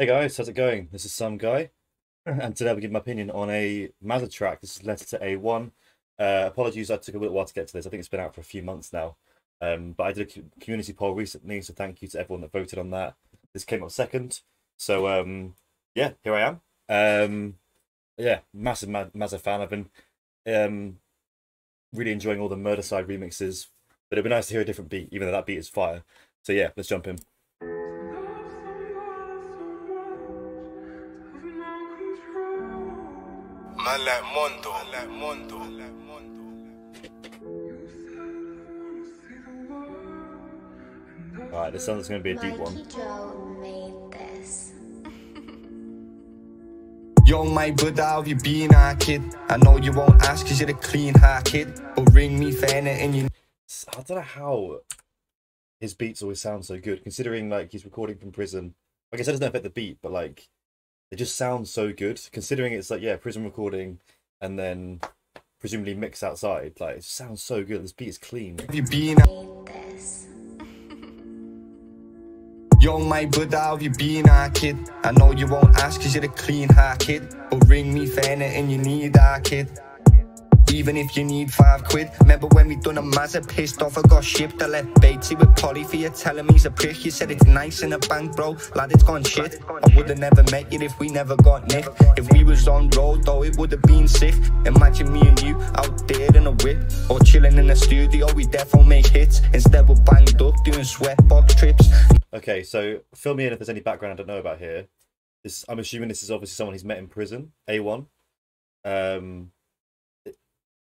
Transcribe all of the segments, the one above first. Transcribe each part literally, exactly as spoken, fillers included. Hey guys, how's it going? This is Some Guy, and today we'll give my opinion on a Mazza track. This is Letter to A one. Uh, apologies, I took a little while to get to this. I think it's been out for a few months now, um, but I did a community poll recently, so thank you to everyone that voted on that. This came up second, so um, yeah, here I am. Um, yeah, massive Ma Mazza fan. I've been um, really enjoying all the Murdaside remixes, but it'd be nice to hear a different beat, even though that beat is fire. So yeah, let's jump in. I like Mondo, I like Mondo, I like Mondo. Alright, this sounds gonna be a Mikey deep one. Joe made this. Yo, my brother, how you been, ah, kid? I know you won't ask cause you're a clean heart kid, but ring me for anything you. I don't know how his beats always sound so good, considering like he's recording from prison. Like I guess that doesn't affect the beat, but like, it just sounds so good, considering it's like, yeah, prison recording and then presumably mix outside. Like, it sounds so good. This beat is clean. Have you been this? Yo, my brother, have you been our kid? I know you won't ask cause you're a clean heart kid, but ring me for anything you need, our kid. Even if you need five quid. Remember when we done a Mazza, pissed off, I got shipped. I left Batesy with Polly for you telling me he's a prick. You said it's nice in a bank, bro, lad, it's gone shit. I would have never met you if we never got nicked. If we was on road, though, it would have been sick. Imagine me and you out there in a whip, or chilling in the studio, we defo make hits. Instead, we're banged up doing sweatbox trips. Okay, so fill me in if there's any background I don't know about here. This, I'm assuming this is obviously someone he's met in prison, A one. Um...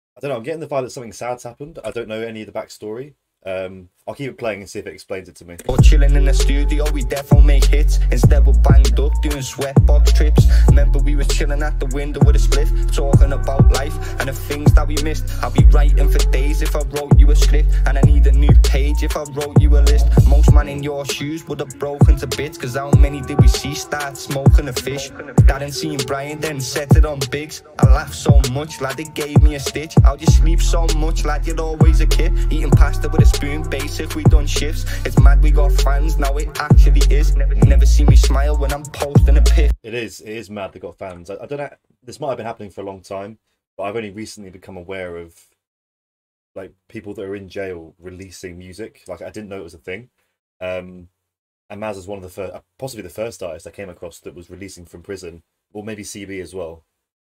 I don't know, I'm getting the vibe that something sad's happened. I don't know any of the backstory. Um, I'll keep it playing and see if it explains it to me. Or chilling in the studio, we defo make hits. Instead we're banged up doing sweatbox trips. Remember we were chilling at the window with a spliff, talking about life and the things that we missed. I'll be writing for days if I wrote you a script, and I need a new page if I wrote you a list. Most man in your shoes would have broken to bits, cause how many did we see start smoking a fish? Dad and seen Brian then set it on Biggs. I laughed so much, lad, it gave me a stitch. How'd you sleep so much, lad, you're always a kid, eating pasta with a spoon, basic, we done shifts. It's mad we got fans, now it actually is. Never, never see me smile when I'm posting a pic. It is, it is mad they got fans. I, I don't know, this might have been happening for a long time, but I've only recently become aware of like people that are in jail releasing music. Like I didn't know it was a thing. Um, and Mazza is one of the first, possibly the first artist I came across that was releasing from prison, or maybe C B as well.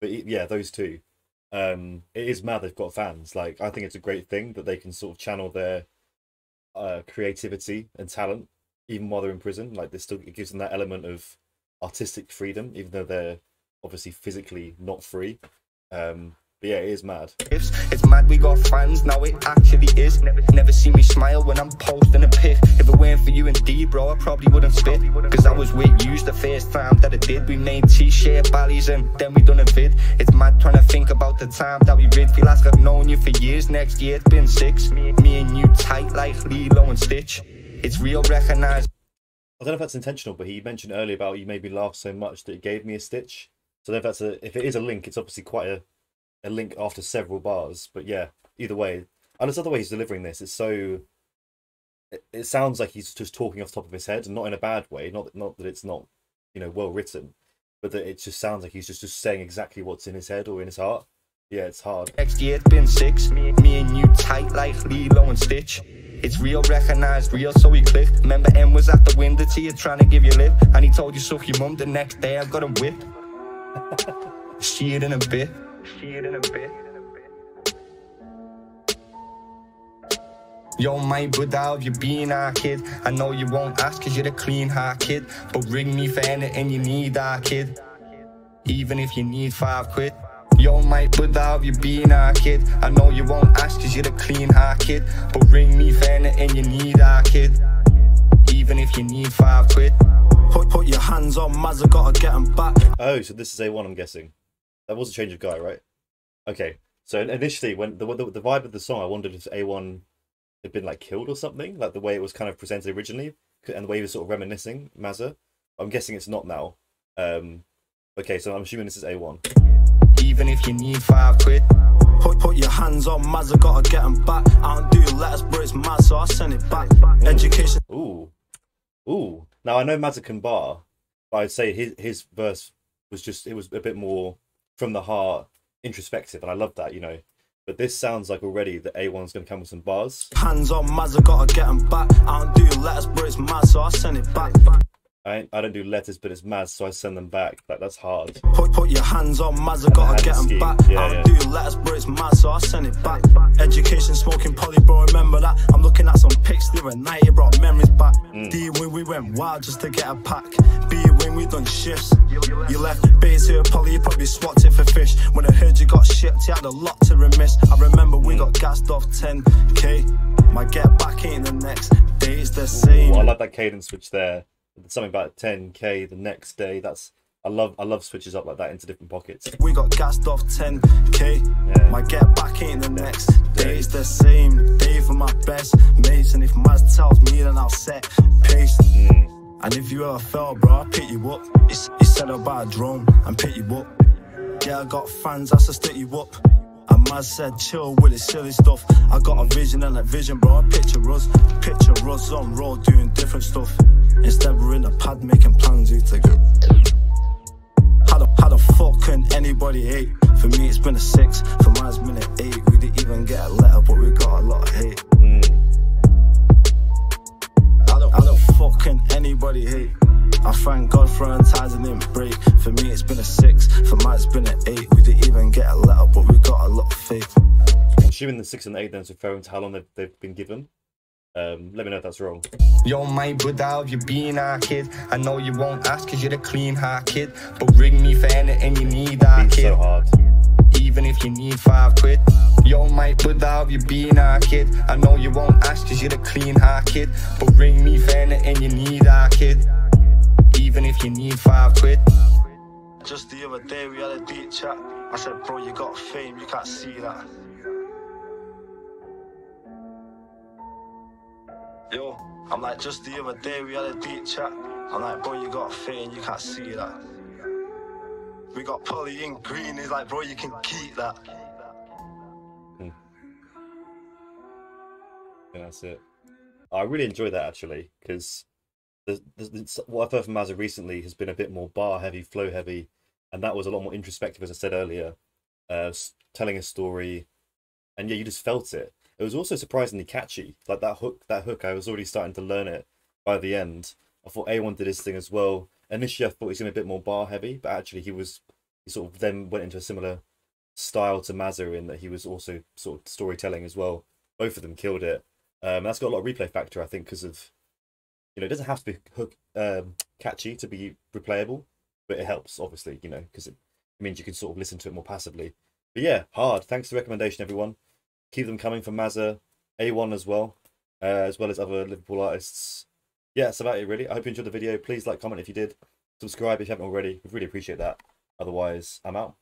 But yeah, those two. Um, it is mad they've got fans. Like I think it's a great thing that they can sort of channel their uh, creativity and talent even while they're in prison. Like this still, it gives them that element of artistic freedom, even though they're obviously physically not free. Um, But yeah, it is mad. It's mad we got fans, now it actually is. Never, never see me smile when I'm posting a pic. If it weren't for you and D, bro, I probably wouldn't spit. Cause I was with you the first time that I did. We made t-shirt ballies and then we done a vid. It's mad trying to think about the time that we rid. Feel like I've known you for years, next year it's been six. Me, me and you tight like Lilo and Stitch. It's real recognised. I don't know if that's intentional, but he mentioned earlier about you made me laugh so much that it gave me a stitch. So if that's a, if it is a link, it's obviously quite a a link after several bars. But yeah, either way, and it's the other way he's delivering this. It's so it, it sounds like he's just talking off the top of his head, and not in a bad way, not not that it's not, you know, well written, but that it just sounds like he's just just saying exactly what's in his head or in his heart. Yeah, it's hard. Next year it's been six, me, me and you tight like Lilo and Stitch. It's real, recognised, real, so he clicked. Remember M was at the window to you trying to give you lip, and he told you suck your mum. The next day I got him whipped. Sheared in a bit. See it in a bit. Yo, my brother, have you been our kid? I know you won't ask cause you're a clean heart kid, but ring me for anything you need, our kid. Even if you need five quid. Yo, my brother, have you been our kid? I know you won't ask cause you're a clean heart kid, but ring me for anything you need, our kid. Even if you need five quid. Put, put your hands on Mazza, gotta get him back. Oh, so this is A one, I'm guessing. That was a change of guy, right? Okay, so initially when the, the the vibe of the song, I wondered if A one had been like killed or something, like the way it was kind of presented originally and the way he was sort of reminiscing Mazza. I'm guessing it's not now. Um, okay, so I'm assuming this is A one. Even if you need five quid. Put, put your hands on Mazza, gotta get him back. I don't do letters, but it's Mazza, so I send it back. Education. Ooh. Ooh. Now I know Mazza can bar, But I'd say his his verse was just, it was a bit more from the heart, introspective, and I love that, you know. But this sounds like already that A one's going to come with some bars. Hands on Mazza, gotta get them back. I don't do letters, but it's Mazza, so I send it back. I, I don't do letters, but it's Mazza, so I send them back. Like, that's hard. Put, put your hands on Mazza, gotta get them back. Yeah, I don't yeah. do letters, but it's Mazza, so I send it back. Education, smoking, poly, bro, remember that. I'm looking at some pics, they were night, it brought memories back. Mm. D when we went wild just to get a pack. B when we done shifts. You left base here, Polly, you probably swapped it for fish. When I heard you got shipped, you had a lot to remiss. I remember we got gassed off ten K. My get back ain't the next day, it's the same. Ooh, I like that cadence switch there. Something about ten K the next day. That's I love I love switches up like that into different pockets. We got gassed off ten K. Yeah. My get back ain't the next day. It's the same day for my best mates. And if Maz tells me, then I'll set pace. Mm. And if you ever fell, bro, I'll pick you up. It's it's set up by a drone and pick you up. Yeah, I got fans, I should stick you up. And Maz said, chill with the silly stuff. I got a vision and a vision, bro. Picture us, picture us on road doing different stuff. Instead we're in a pad making plans who to go. How the, how the fuck can anybody hate? For me it's been a six, for mine's been an eight. We didn't even get a letter, but we got a lot of hate. Mm. How, the, how the fuck can anybody hate? I thank God for her ties and didn't break. For me it's been a six, for mine's been an eight. We didn't even get a letter, but we got a lot of faith. Assuming the six and eight then is referring to how long they've, they've been given. Um, let me know if that's wrong. Yo, my brother, have you been our kid? I know you won't ask because you're a clean heart kid, but ring me for anything you need, our kid. So hard. Even if you need five quid. Yo, my brother, have you been our kid? I know you won't ask because you're a clean heart kid, but ring me for anything you need, our kid. Even if you need five quid. Just the other day we had a deep chat. I said, bro, you got fame, you can't see that. Yo, I'm like, just the other day we had a deep chat. I'm like, bro, you got a thing, you can't see that. We got Polly in green, he's like, bro, you can keep that. Hmm. Yeah, that's it. I really enjoy that actually, because what I've heard from Mazza recently has been a bit more bar heavy, flow heavy, and that was a lot more introspective, as I said earlier, uh, telling a story, and yeah, you just felt it. It was also surprisingly catchy, like that hook, that hook, I was already starting to learn it by the end. I thought A one did his thing as well. Initially, I thought he was going to be a bit more bar heavy, but actually he was, he sort of then went into a similar style to Mazza in that he was also sort of storytelling as well. Both of them killed it. Um, that's got a lot of replay factor, I think, because of, you know, it doesn't have to be hook um, catchy to be replayable, but it helps, obviously, you know, because it means you can sort of listen to it more passively. But yeah, hard. Thanks for the recommendation, everyone. Keep them coming from Mazza, A one as well, uh, as well as other Liverpool artists. Yeah, that's about it really. I hope you enjoyed the video. Please like, comment if you did. Subscribe if you haven't already. We'd really appreciate that. Otherwise, I'm out.